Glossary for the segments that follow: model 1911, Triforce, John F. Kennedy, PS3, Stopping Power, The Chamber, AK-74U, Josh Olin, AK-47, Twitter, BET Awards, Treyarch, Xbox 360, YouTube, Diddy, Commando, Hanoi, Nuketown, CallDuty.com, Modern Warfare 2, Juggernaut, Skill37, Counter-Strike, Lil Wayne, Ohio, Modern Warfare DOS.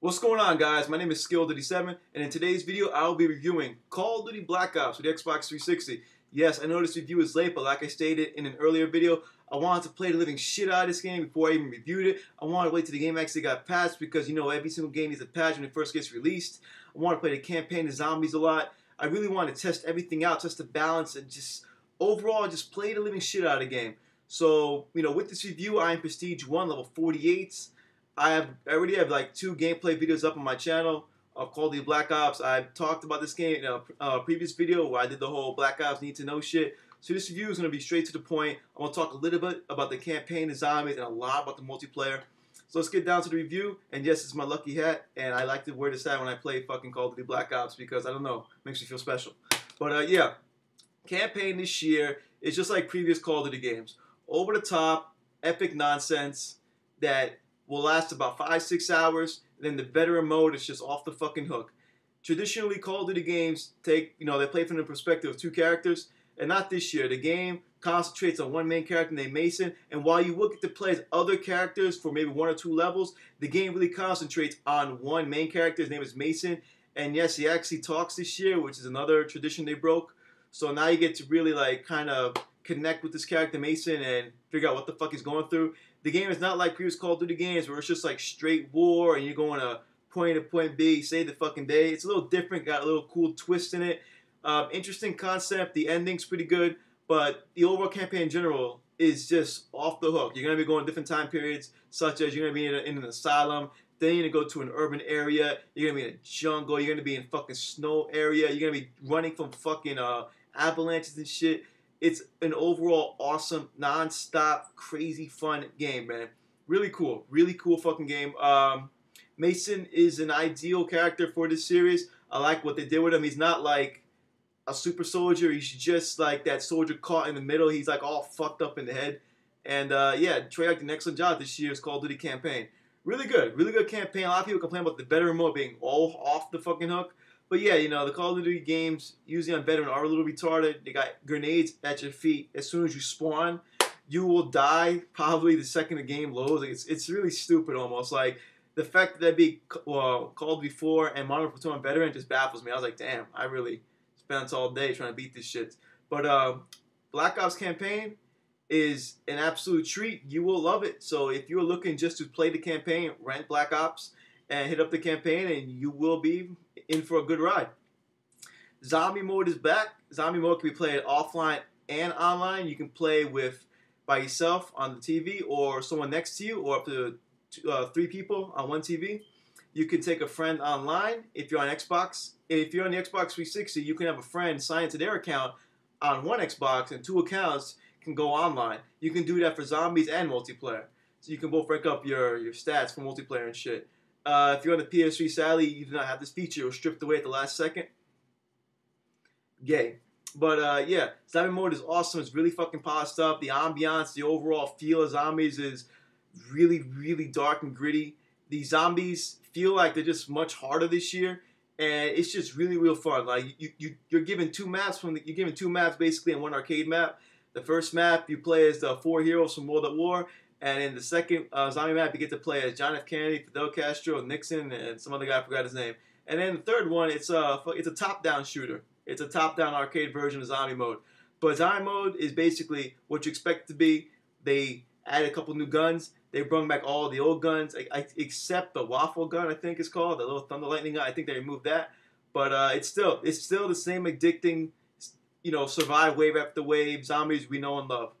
What's going on, guys? My name is Skill37, and in today's video I will be reviewing Call of Duty Black Ops for the Xbox 360. Yes, I know this review is late, but like I stated in an earlier video, I wanted to play the living shit out of this game before I even reviewed it. I wanted to wait till the game actually got patched because, you know, every single game needs a patch when it first gets released. I want to play the campaign of zombies a lot. I really want to test everything out, test the balance, and just overall just play the living shit out of the game. So, you know, with this review, I am Prestige 1, level 48. I already have like 2 gameplay videos up on my channel of Call of Duty Black Ops. I talked about this game in a previous video where I did the whole Black Ops need to know shit. So this review is going to be straight to the point. I'm going to talk a little bit about the campaign, the zombies, and a lot about the multiplayer. So let's get down to the review. And yes, it's my lucky hat, and I like to wear this hat when I play fucking Call of Duty Black Ops because, I don't know, makes me feel special. But yeah, campaign this year is just like previous Call of Duty games. Over the top, epic nonsense that will last about 5-6 hours, and then the veteran mode is just off the fucking hook. Traditionally, Call of Duty games take, you know, they play from the perspective of 2 characters, and not this year. The game concentrates on one main character named Mason, and while you will get to play as other characters for maybe 1 or 2 levels, the game really concentrates on one main character. His name is Mason, and yes, he actually talks this year, which is another tradition they broke. So now you get to really, like, kind of connect with this character Mason and figure out what the fuck he's going through. The game is not like previous Call of Duty games where it's just like straight war and you're going to point B, save the fucking day. It's a little different, got a little cool twist in it. Interesting concept, the ending's pretty good, but the overall campaign in general is just off the hook. You're going to be going different time periods, such as you're going to be in an asylum, then you're going to go to an urban area, you're going to be in a jungle, you're going to be in fucking snow area, you're going to be running from fucking avalanches and shit. It's an overall awesome, non-stop, crazy, fun game, man. Really cool fucking game. Mason is an ideal character for this series. I like what they did with him. He's not like a super soldier. He's just like that soldier caught in the middle. He's like all fucked up in the head. And yeah, Treyarch did an excellent job this year's Call of Duty campaign. Really good campaign. A lot of people complain about the veteran mode being all off the fucking hook. But yeah, you know, the Call of Duty games, usually on veteran, are a little retarded. They got grenades at your feet. As soon as you spawn, you will die probably the second the game loads. Like, it's really stupid almost. Like, the fact that be Call of Duty 4 and Modern Warfare 2 on veteran just baffles me. I was like, damn, I really spent all day trying to beat this shit. But Black Ops campaign is an absolute treat. You will love it. So if you're looking just to play the campaign, rent Black Ops and hit up the campaign, and you will be in for a good ride. Zombie mode is back. Zombie mode can be played offline and online. You can play with by yourself on the TV, or someone next to you, or up to 3 people on one TV. You can take a friend online if you're on Xbox. If you're on the Xbox 360, you can have a friend sign into their account on one Xbox, and 2 accounts can go online. You can do that for zombies and multiplayer. So you can both rank up your stats for multiplayer and shit. If you're on the PS3, sadly, you do not have this feature. It was stripped away at the last second. Yay. But, yeah, zombie mode is awesome. It's really fucking polished up. The ambiance, the overall feel of zombies is really, really dark and gritty. The zombies feel like they're just much harder this year, and it's just really, real fun. Like, you're given 2 maps you're given 2 maps, basically, in 1 arcade map. The first map, you play as the 4 heroes from World at War. And in the second zombie map, you get to play as John F. Kennedy, Fidel Castro, Nixon, and some other guy, I forgot his name. And then the third one, it's a top-down shooter. It's a top-down arcade version of zombie mode. But zombie mode is basically what you expect to be. They added a couple new guns. They brought back all the old guns, except the waffle gun, I think it's called, the little thunder lightning gun. I think they removed that. But it's still the same addicting, you know, survive wave after wave, zombies we know and love.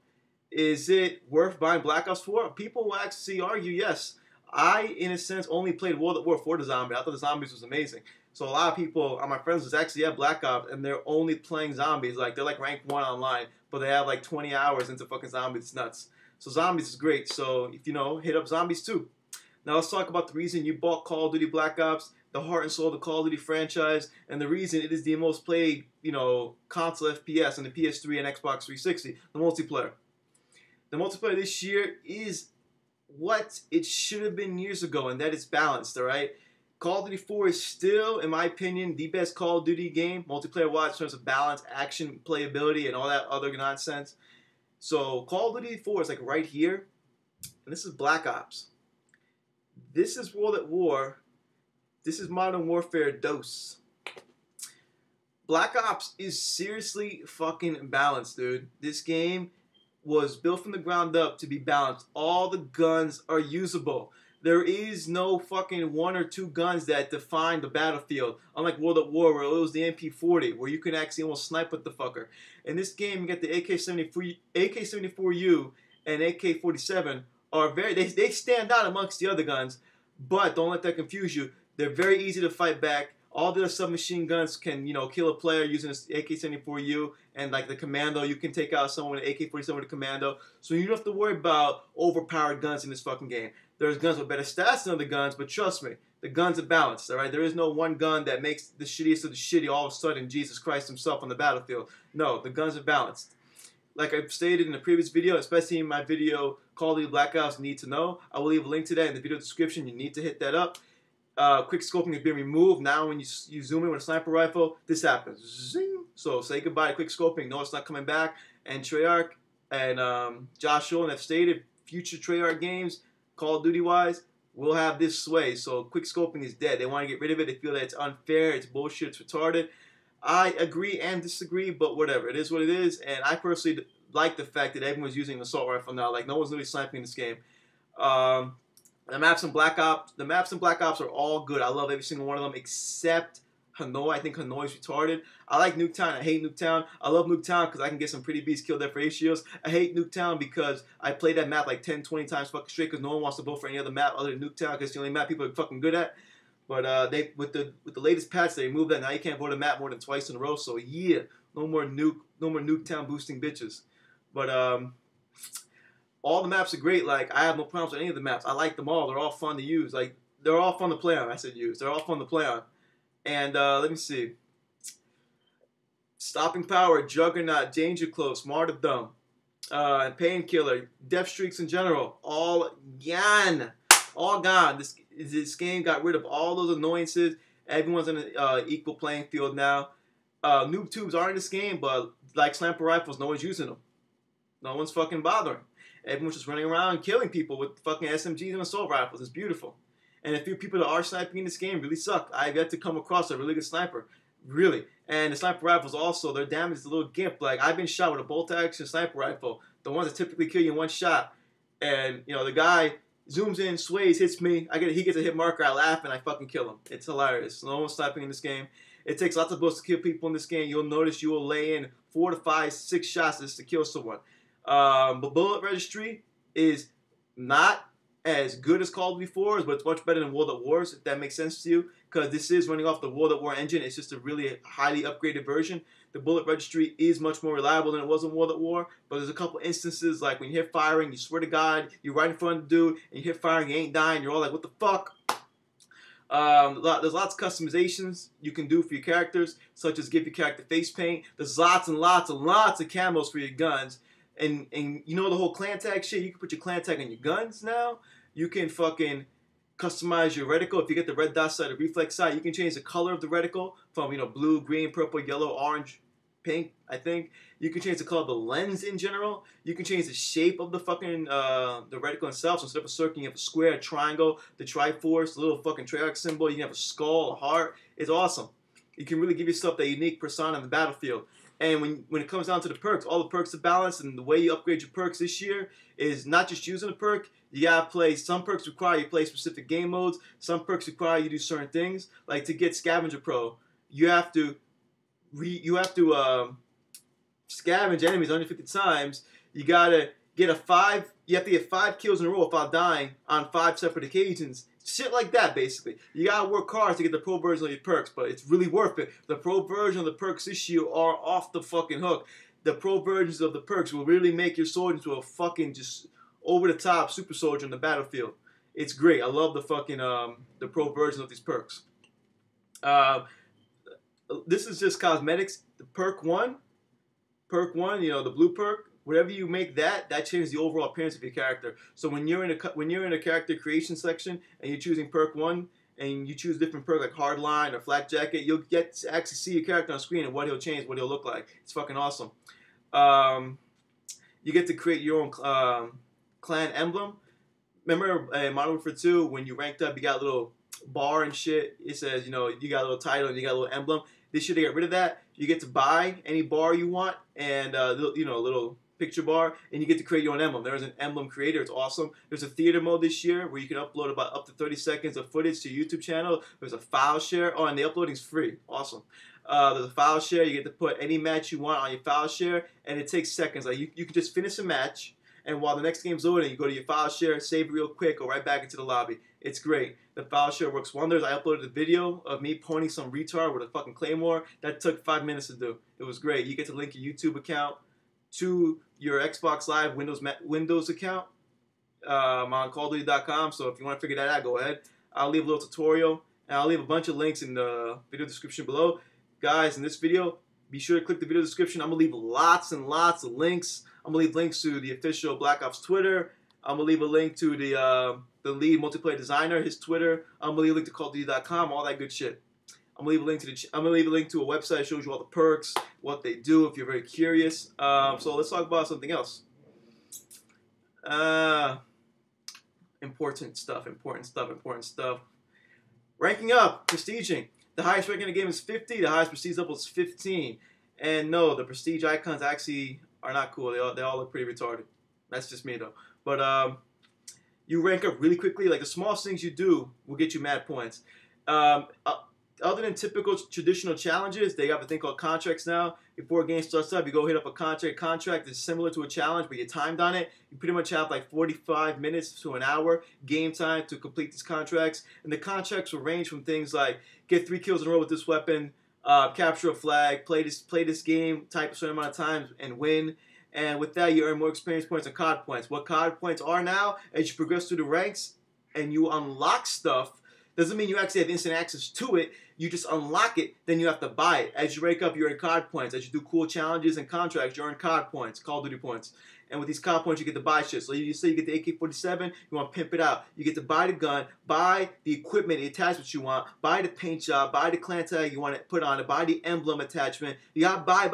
Is it worth buying Black Ops 4? People will actually argue yes. I, in a sense, only played World at War for the zombie. I thought the zombies was amazing. So a lot of people, my friends, was actually at Black Ops, and they're only playing zombies. Like, they're like rank 1 online, but they have like 20 hours into fucking zombies. It's nuts. So zombies is great. So, if you know, hit up zombies too. Now let's talk about the reason you bought Call of Duty Black Ops, the heart and soul of the Call of Duty franchise, and the reason it is the most played, you know, console FPS on the PS3 and Xbox 360, the multiplayer. The multiplayer this year is what it should have been years ago, and that it's balanced, all right? Call of Duty 4 is still, in my opinion, the best Call of Duty game, multiplayer-wise, in terms of balance, action, playability, and all that other nonsense. So Call of Duty 4 is, like, right here, and this is Black Ops. This is World at War, This is Modern Warfare DOS. Black Ops is seriously fucking balanced, dude. This game was built from the ground up to be balanced. All the guns are usable. There is no fucking one or two guns that define the battlefield. Unlike World at War, where it was the MP40, where you can actually almost snipe with the fucker. In this game, you get the AK-74U and AK-47 are very... They stand out amongst the other guns, but don't let that confuse you. They're very easy to fight back. All the submachine guns can, you know, kill a player using an AK-74U, and like the Commando, you can take out someone with AK-47 with a Commando. So you don't have to worry about overpowered guns in this fucking game. There's guns with better stats than other guns, but trust me, the guns are balanced, all right? There is no one gun that makes the shittiest of the shitty all of a sudden Jesus Christ himself on the battlefield. No, the guns are balanced. Like I've stated in a previous video, especially in my video, Call of Duty Black Ops Need to Know, I will leave a link to that in the video description. You need to hit that up. Quick scoping has been removed. Now when you zoom in with a sniper rifle, this happens. Zing. So say goodbye to quick scoping. No, it's not coming back. And Treyarch and Josh Olin have stated future Treyarch games, Call of Duty-wise, will have this sway. So quick scoping is dead. They want to get rid of it. They feel that it's unfair, it's bullshit, it's retarded. I agree and disagree, but whatever. It is what it is. And I personally like the fact that everyone's using an assault rifle now. Like, no one's really sniping in this game. The maps in Black Ops are all good. I love every single one of them except Hanoi. I think Hanoi is retarded. I like Nuketown. I hate Nuketown. I love Nuketown because I can get some pretty beasts killed there for ACOs. I hate Nuketown because I played that map like 10, 20 times fucking straight because no one wants to vote for any other map other than Nuketown because it's the only map people are fucking good at. But with the latest patch, they removed that. Now you can't vote a map more than twice in a row. So yeah, no more Nuketown boosting bitches. But all the maps are great. Like, I have no problems with any of the maps. I like them all. They're all fun to use. Like, they're all fun to play on. I said use. They're all fun to play on. And let me see. Stopping Power, Juggernaut, Danger Close, Martyrdom, and Painkiller, Death Streaks in general, all gone. All gone. This game got rid of all those annoyances. Everyone's on an equal playing field now. Noob tubes are in this game, but like sniper rifles, no one's using them. No one's fucking bothering. Everyone's just running around killing people with fucking SMGs and assault rifles. It's beautiful. And a few people that are sniping in this game really suck. I've yet to come across a really good sniper. Really. And the sniper rifles also, their damage is a little gimp. Like, I've been shot with a bolt-action sniper rifle. The ones that typically kill you in one shot. And, you know, the guy zooms in, sways, hits me. He gets a hit marker. I laugh and I fucking kill him. It's hilarious. No one's sniping in this game. It takes lots of bullets to kill people in this game. You'll notice you will lay in 4 to 5, 6 shots just to kill someone. But bullet registry is not as good as Call of Duty 4's, but it's much better than World at War's, if that makes sense to you, because this is running off the World at War engine. It's just a really highly upgraded version. The bullet registry is much more reliable than it was in World at War, but there's a couple instances, like when you hit firing, you swear to God, you're right in front of the dude, and you hit firing, you ain't dying, you're all like, what the fuck? There's lots of customizations you can do for your characters, such as give your character face paint. There's lots and lots and lots of camos for your guns. And you know the whole clan tag shit? You can put your clan tag on your guns now. You can fucking customize your reticle. If you get the red dot side or reflex side, you can change the color of the reticle from, you know, blue, green, purple, yellow, orange, pink, I think. You can change the color of the lens in general. You can change the shape of the fucking, the reticle itself. So instead of a circle, you have a square, a triangle, the Triforce, the little fucking Treyarch symbol. You can have a skull, a heart. It's awesome. You can really give yourself that unique persona on the battlefield. And when it comes down to the perks, all the perks are balanced, and the way you upgrade your perks this year is not just using a perk. You gotta play, some perks require you play specific game modes, some perks require you do certain things. Like to get Scavenger Pro, you have to scavenge enemies 150 times. You gotta get five kills in a row without dying on 5 separate occasions. Shit like that, basically. You gotta work hard to get the pro version of your perks, but it's really worth it. The pro version of the perks this year are off the fucking hook. The pro versions of the perks will really make your soldier into a fucking just over-the-top super soldier on the battlefield. It's great. I love the fucking the pro version of these perks. This is just cosmetics. The perk one, you know, the blue perk. Whatever you make that changes the overall appearance of your character. So when you're in a character creation section and you're choosing perk 1 and you choose different perks like hardline or flak jacket, you'll get to actually see your character on screen and what he'll change, what he'll look like. It's fucking awesome. You get to create your own clan emblem. Remember in Modern Warfare 2 when you ranked up, you got little bar and shit, it says, you know, you got a little title and you got a little emblem. This year they got rid of that. You get to buy any bar you want and, you know, a little picture bar, and you get to create your own emblem. There is an emblem creator. It's awesome. There's a theater mode this year where you can upload about up to 30 seconds of footage to your YouTube channel. There's a file share. Oh, and the uploading's free. Awesome. There's a file share. You get to put any match you want on your file share, and it takes seconds. Like you can just finish a match, and while the next game's loading, you go to your file share, save real quick, go right back into the lobby. It's great. The file share works wonders. I uploaded a video of me pointing some retard with a fucking claymore. That took 5 minutes to do. It was great. You get to link your YouTube account to your Xbox Live Windows account on CallDuty.com. So if you want to figure that out, go ahead. I'll leave a little tutorial, and I'll leave a bunch of links in the video description below. Guys, in this video, be sure to click the video description. I'm going to leave lots and lots of links. I'm going to leave links to the official Black Ops Twitter. I'm going to leave a link to the lead multiplayer designer, his Twitter. I'm going to leave a link to CallDuty.com, all that good shit. I'm gonna leave a link to a website that shows you all the perks, what they do, if you're very curious. So let's talk about something else. Important stuff. Ranking up, prestiging. The highest ranking in the game is 50. The highest prestige level is 15. And no, the prestige icons actually are not cool. They all look pretty retarded. That's just me though. But you rank up really quickly. Like the smallest things you do will get you mad points. Other than typical traditional challenges, they have a thing called contracts now. Before a game starts up, you go hit up a contract. Contract is similar to a challenge, but you're timed on it. You pretty much have like 45 minutes to an hour game time to complete these contracts. And the contracts will range from things like get 3 kills in a row with this weapon, capture a flag, play this game, type a certain amount of times, and win. And with that, you earn more experience points and COD points. What COD points are now, as you progress through the ranks and you unlock stuff, doesn't mean you actually have instant access to it. You just unlock it, then you have to buy it. As you rank up, you earn COD points. As you do cool challenges and contracts, you earn COD points, Call of Duty points. And with these COD points, you get to buy shit. So you say you get the AK-47, you want to pimp it out. You get to buy the gun, buy the equipment, the attachments you want, buy the paint job, buy the clan tag you want to put on it, buy the emblem attachment. You got buy.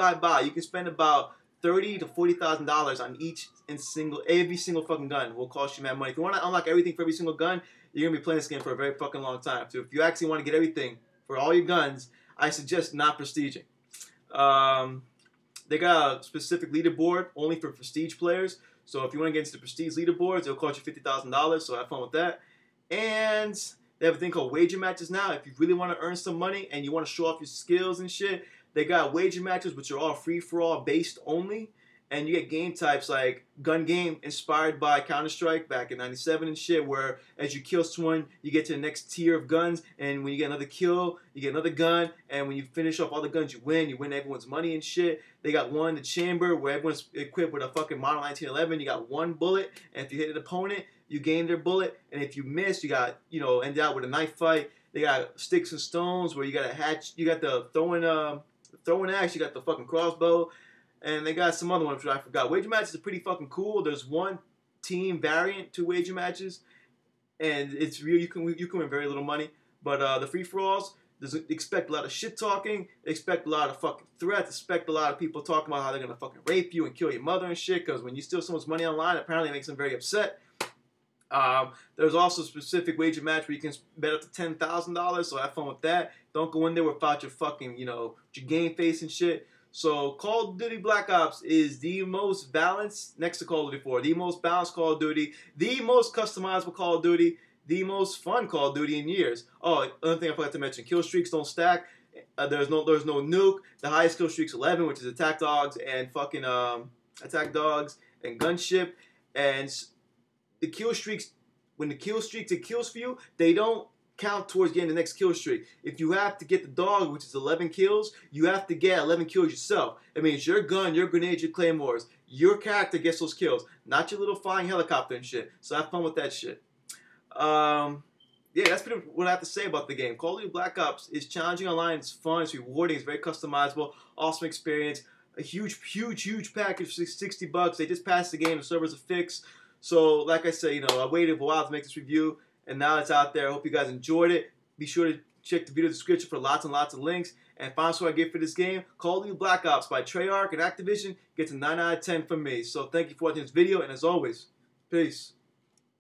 You can spend about $30,000 to $40,000 on every single fucking gun will cost you mad money. If you want to unlock everything for every single gun, you're going to be playing this game for a very fucking long time. So if you actually want to get everything for all your guns, I suggest not prestiging. They got a specific leaderboard only for prestige players. So if you want to get into the prestige leaderboards, it'll cost you $50,000. So have fun with that. And they have a thing called wager matches now. If you really want to earn some money and you want to show off your skills and shit, they got wager matches, which are all free-for-all based only. And you get game types like gun game, inspired by Counter-Strike back in '97 and shit, where as you kill someone, you get to the next tier of guns, and when you get another kill, you get another gun, and when you finish off all the guns, you win everyone's money and shit. They got one, The Chamber, where everyone's equipped with a fucking model 1911, you got one bullet, and if you hit an opponent, you gain their bullet, and if you miss, you end out with a knife fight. They got Sticks and Stones, where you got a hatch, you got the throwing axe, you got the fucking crossbow. And they got some other ones that I forgot. Wager matches are pretty fucking cool. There's one team variant to wager matches, and it's real. You can win very little money. But the free for alls, expect a lot of shit talking, expect a lot of fucking threats, expect a lot of people talking about how they're gonna fucking rape you and kill your mother and shit. Because when you steal someone's money online, apparently it makes them very upset. There's also a specific wager match where you can bet up to $10,000. So have fun with that. Don't go in there without your fucking your game face and shit. So Call of Duty Black Ops is the most balanced, next to Call of Duty 4, the most balanced Call of Duty, the most customizable Call of Duty, the most fun Call of Duty in years. Oh, another thing I forgot to mention, kill streaks don't stack. There's no nuke. The highest kill streak's 11, which is attack dogs and gunship. And the kill streaks, when the kill streak kills for you, they don't count towards getting the next kill streak. If you have to get the dog, which is 11 kills, you have to get 11 kills yourself. That means your gun, your grenade, your claymores, your character gets those kills, not your little flying helicopter and shit. So have fun with that shit. Yeah, that's pretty much what I have to say about the game. Call of Duty Black Ops is challenging online, it's fun, it's rewarding, it's very customizable, awesome experience, a huge package for $60. They just passed the game, the servers are fixed. So like I say, I waited a while to make this review, and now it's out there. I hope you guys enjoyed it. Be sure to check the video description for lots and lots of links. And final score I give for this game, Call of Duty Black Ops by Treyarch and Activision, gets a 9 out of 10 from me. So thank you for watching this video, and as always, peace.